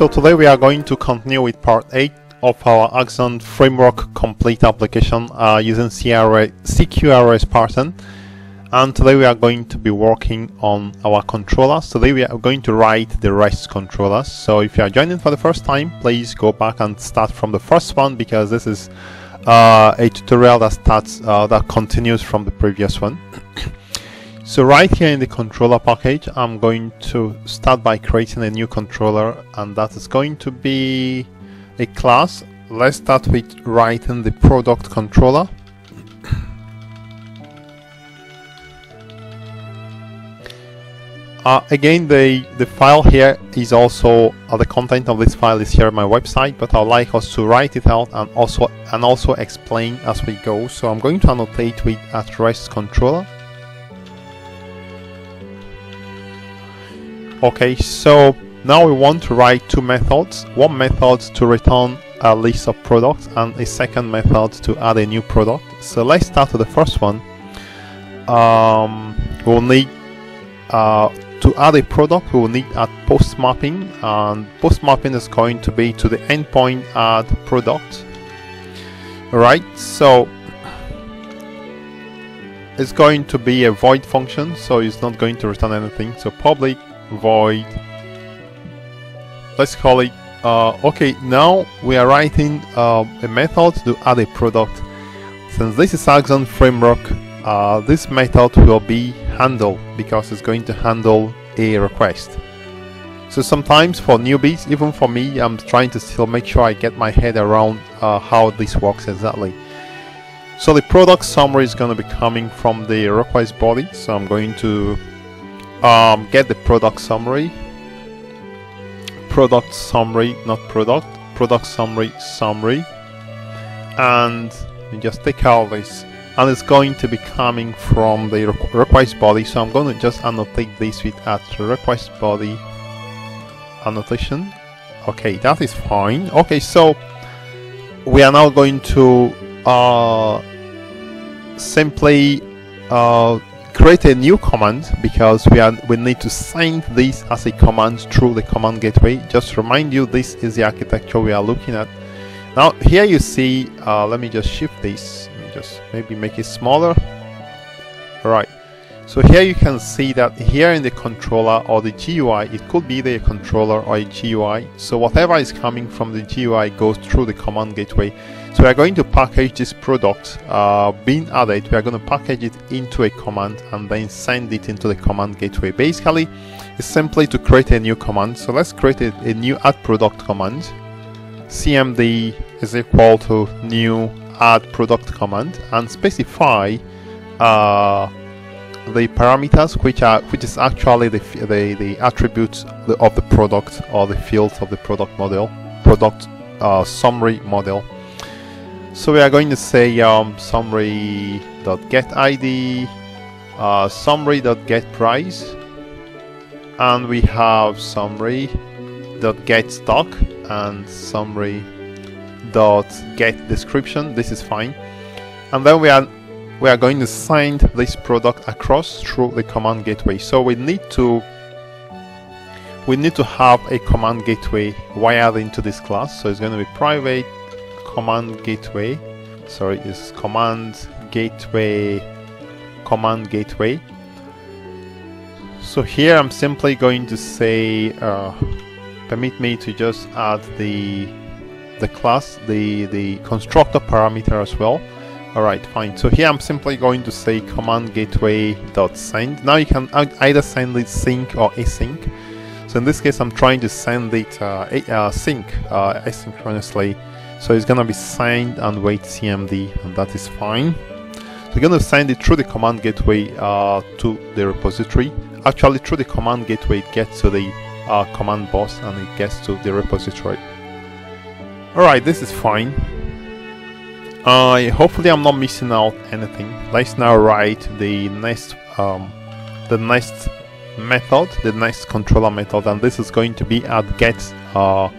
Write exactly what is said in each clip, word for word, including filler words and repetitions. So today we are going to continue with part eight of our Axon Framework complete application uh, using C Q R S parsing. And today we are going to be working on our controllers. Today we are going to write the REST controllers. So if you are joining for the first time, please go back and start from the first one, because this is uh, a tutorial that starts uh, that continues from the previous one. So right here in the controller package, I'm going to start by creating a new controller, and that is going to be a class. Let's start with writing the product controller. Uh, again, the, the file here is also, uh, the content of this file is here on my website, but I'd like us to write it out and also, and also explain as we go. So I'm going to annotate with RestController. Okay, so now we want to write two methods. One method to return a list of products and a second method to add a new product. So let's start with the first one. Um, we'll need, uh, to add a product, we'll need add post mapping, and post mapping is going to be to the endpoint add product. Alright, so it's going to be a void function, so it's not going to return anything. So public void, let's call it uh, okay. Now we are writing uh, a method to add a product. Since this is Axon framework, uh, this method will be handle, because it's going to handle a request. So sometimes for newbies, even for me, I'm trying to still make sure I get my head around uh, how this works exactly. So the product summary is going to be coming from the request body, so I'm going to Um, get the product summary, product summary, not product, product summary, summary, and you just take out this, and it's going to be coming from the request body. So I'm going to just annotate this with at request body annotation. Okay, that is fine. Okay, so we are now going to uh, simply uh, create a new command, because we are we need to send this as a command through the command gateway. Just to remind you, this is the architecture we are looking at. Now here you see, uh, let me just shift this, let me just maybe make it smaller. All right, so here you can see that here in the controller or the G U I, it could be either a controller or a G U I. So whatever is coming from the G U I goes through the command gateway. So we are going to package this product uh, being added. We are going to package it into a command and then send it into the command gateway. Basically, it's simply to create a new command. So let's create a, a new add product command. C M D is equal to new add product command, and specify uh, the parameters, which are which is actually the the, the attributes of the product, or the fields of the product model, product uh, summary model. So we are going to say um, summary.getID, uh, summary.getPrice, and we have summary.getStock and summary.getDescription. This is fine. And then we are we are going to send this product across through the command gateway. So we need to we need to have a command gateway wired into this class. So it's going to be private command gateway, sorry, is command gateway, command gateway. So here I'm simply going to say, uh, permit me to just add the the class, the the constructor parameter as well. All right, fine. So here I'm simply going to say command gateway dot send. Now you can either send it sync or async. So in this case, I'm trying to send it uh, uh, sync uh, asynchronously. So it's going to be signed and wait C M D, and that is fine. So we're going to send it through the command gateway uh, to the repository. Actually, through the command gateway, it gets to the uh, command bus, and it gets to the repository. All right, this is fine. Uh, hopefully, I'm not missing out anything. Let's now write the next, um, the next method, the next controller method, and this is going to be at get uh,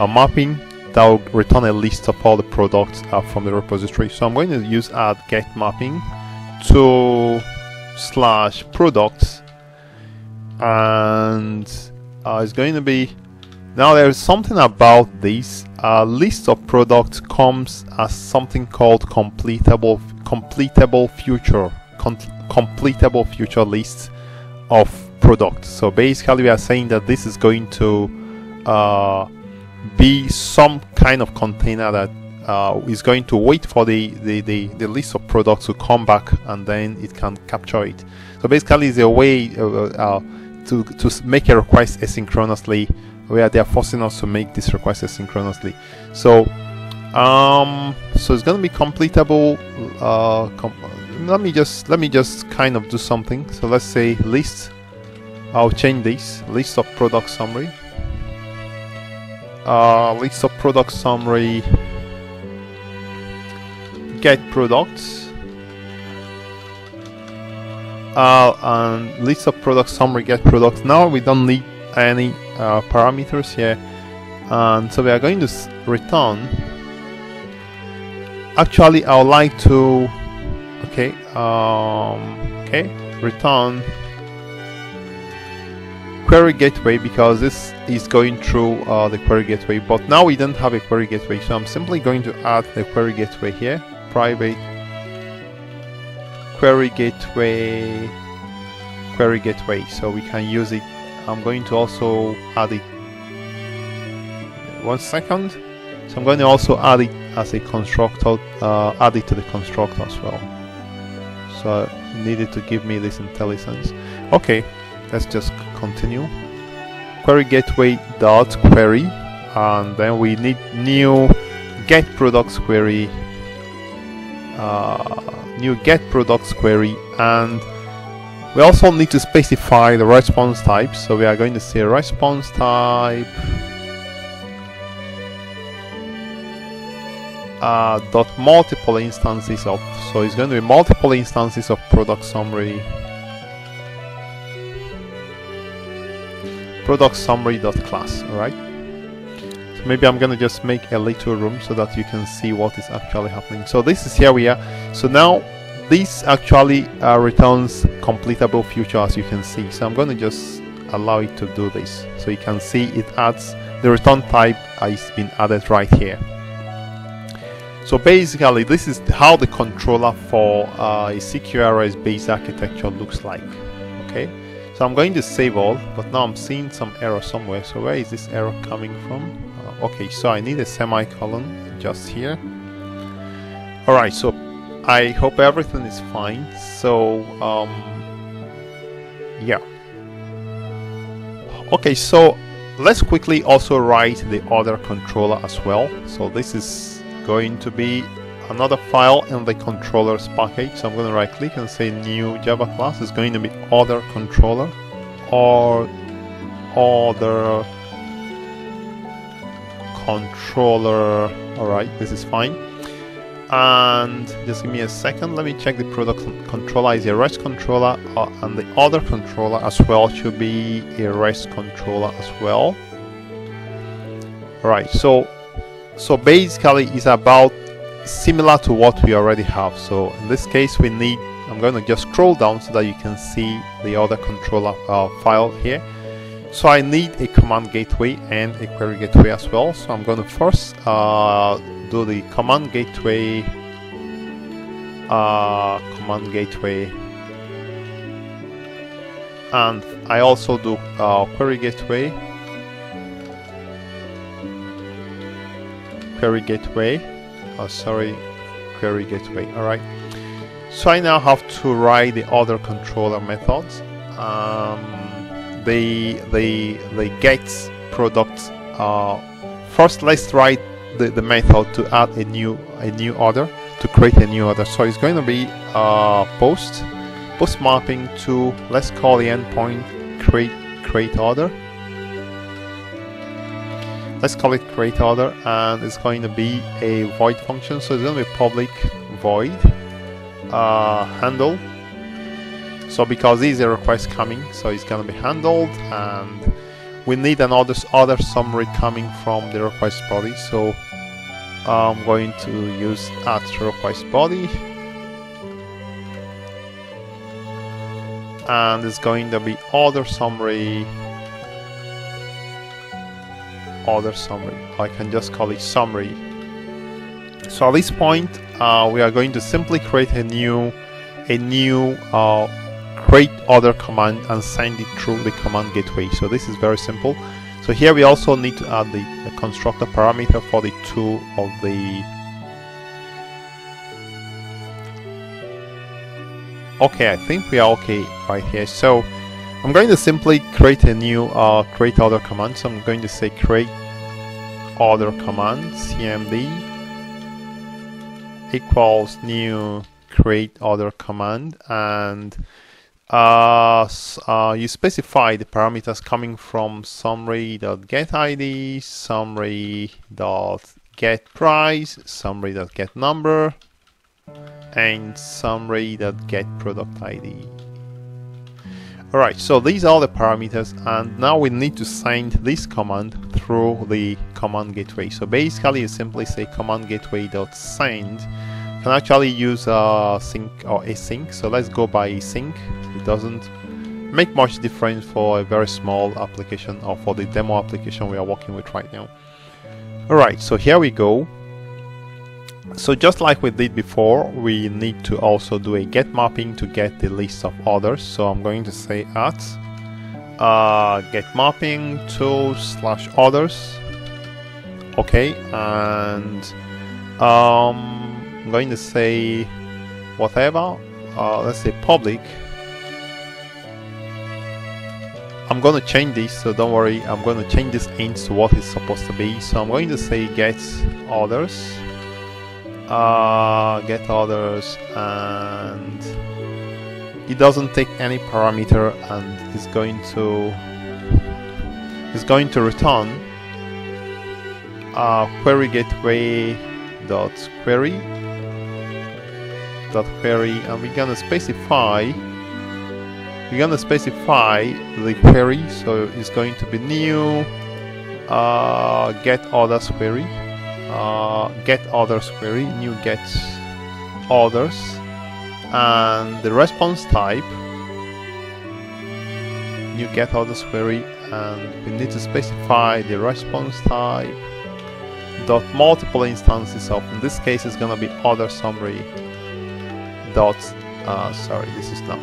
a mapping. That will return a list of all the products uh, from the repository. So I'm going to use add get mapping to slash products, and uh, it's going to be, now there is something about this uh, list of products comes as something called completable completable future com completable future list of products. So basically we are saying that this is going to uh, be some kind of container that Uh, is going to wait for the, the, the, the list of products to come back, and then it can capture it. So basically it's a way uh, uh, to, to make a request asynchronously, where they are forcing us to make this request asynchronously. So um, so it's going to be completable. Uh, com let me just let me just kind of do something. So let's say list, I'll change this, list of product summary, uh, list of product summary get products, uh, and list of products summary get products. Now we don't need any uh, parameters here, and so we are going to return. Actually, I would like to okay, um, okay, return query gateway, because this is going through uh, the query gateway. But now we don't have a query gateway, so I'm simply going to add the query gateway here. Private query gateway query gateway so we can use it. I'm going to also add it one second so I'm going to also add it as a constructor, uh, add it to the constructor as well. So I needed to give me this IntelliSense. Okay, let's just continue. Query gateway dot query, and then we need new get products query, Uh, new get products query, and we also need to specify the response type. So we are going to say response type uh, dot multiple instances of. So it's going to be multiple instances of product summary. Product summary dot class. All right. Maybe I'm going to just make a little room so that you can see what is actually happening. So this is, here we are. So now this actually uh, returns completable future, as you can see. So I'm going to just allow it to do this. So you can see it adds, the return type has been added right here. So basically this is how the controller for uh, a C Q R S based architecture looks like. Okay. So I'm going to save all, but now I'm seeing some error somewhere. So where is this error coming from? Okay, so I need a semicolon just here. Alright, so I hope everything is fine. So, um, yeah. Okay, so let's quickly also write the order controller as well. So this is going to be another file in the controllers package. So I'm going to right click and say new Java class. It's going to be order controller or order controller. Alright, this is fine. And just give me a second, let me check the product controller is a REST controller, uh, and the other controller as well should be a REST controller as well. Alright, so so basically it's about similar to what we already have. So in this case we need, I'm going to just scroll down so that you can see the other controller uh, file here. So I need a command gateway and a query gateway as well. So I'm going to first uh, do the command gateway, uh, command gateway, and I also do uh, query gateway, query gateway. Oh, sorry, query gateway. All right. So I now have to write the other controller methods. Um, The, the, the get product. Uh, first, let's write the, the method to add a new a new order, to create a new order. So it's going to be uh, post post mapping to, let's call the endpoint create create order. Let's call it create order, and it's going to be a void function. So it's going to be public void uh, handle. So because this is a request coming, so it's going to be handled, and we need another other summary coming from the request body. So I'm going to use at request body, and it's going to be OrderSummary. OrderSummary. I can just call it summary. So at this point, uh, we are going to simply create a new, a new uh, CreateOrder command and send it through the command gateway. So this is very simple. So here we also need to add the, the constructor parameter for the two of the. Okay, I think we are okay right here. So I'm going to simply create a new uh, create order command. So I'm going to say create order command C M D equals new create order command, and uh, uh, you specify the parameters coming from summary.getId, summary.getPrice, summary.getNumber, and summary.getProductId. Alright, so these are the parameters, and now we need to send this command through the command gateway. So basically you simply say command gateway.send. You can actually use uh, sync or async, so let's go by async. It doesn't make much difference for a very small application or for the demo application we are working with right now. Alright, so here we go. So just like we did before, we need to also do a get mapping to get the list of orders. So I'm going to say at uh, get mapping to slash orders. Okay, and um, I'm going to say whatever. Uh, let's say public. I'm going to change this, so don't worry. I'm going to change this int to what it's supposed to be. So I'm going to say get orders. Uh, get orders, and it doesn't take any parameter, and it's going to it's going to return uh, query gateway dot query dot query, and we're gonna specify we're gonna specify the query, so it's going to be new uh, get orders query. Uh, get orders query, new get orders, and the response type new get orders query, and we need to specify the response type dot multiple instances of. In this case, it's gonna be order summary dot. Uh, sorry, this is not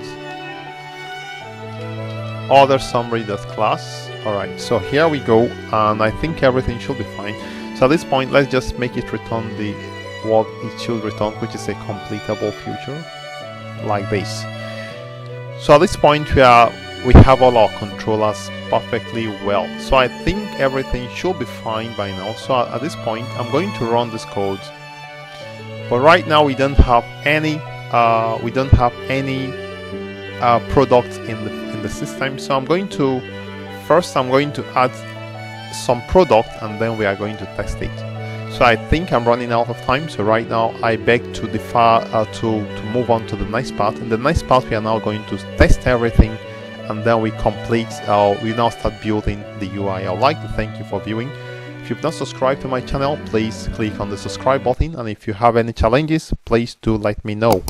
order summary dot class. All right, so here we go, and I think everything should be fine. So at this point, let's just make it return the what it should return, which is a completable future, like this. So at this point, we are we have all our controllers perfectly well. So I think everything should be fine by now. So at this point, I'm going to run this code. But right now, we don't have any uh, we don't have any uh, products in the in the system. So I'm going to first I'm going to add some product, and then we are going to test it. So I think I'm running out of time, so right now I beg to defer uh, to, to move on to the next part. In the next part, we are now going to test everything, and then we complete uh, we now start building the U I. I'd like to thank you for viewing. If you've not subscribed to my channel, please click on the subscribe button, and if you have any challenges, please do let me know.